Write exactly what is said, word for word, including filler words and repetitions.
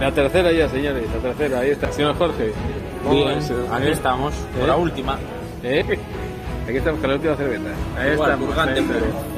La tercera ya, señores, la tercera, ahí está. Señor Jorge. Bien, aquí estamos, ¿Eh? Con la última. ¿Eh? Aquí estamos con la última cerveza. Ahí está, purgante, pero...